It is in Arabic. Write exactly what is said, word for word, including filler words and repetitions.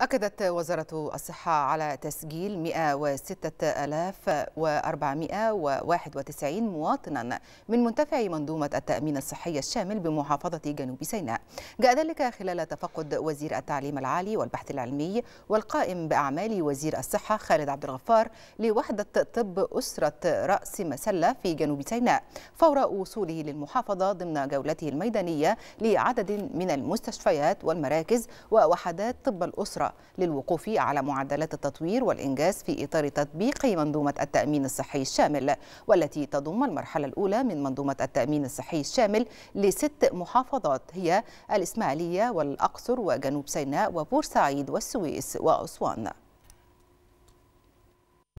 أكدت وزارة الصحة على تسجيل مئة وستة آلاف وأربعمئة وواحد وتسعين مواطنا من منتفعي منظومة التأمين الصحي الشامل بمحافظة جنوب سيناء. جاء ذلك خلال تفقد وزير التعليم العالي والبحث العلمي والقائم بأعمال وزير الصحة خالد عبد الغفار لوحدة طب أسرة رأس مسله في جنوب سيناء فور وصوله للمحافظة ضمن جولته الميدانية لعدد من المستشفيات والمراكز ووحدات طب الأسرة للوقوف على معدلات التطوير والإنجاز في إطار تطبيق منظومة التأمين الصحي الشامل، والتي تضم المرحلة الأولى من منظومة التأمين الصحي الشامل لست محافظات هي الإسماعيلية والأقصر وجنوب سيناء وبورسعيد والسويس وأسوان.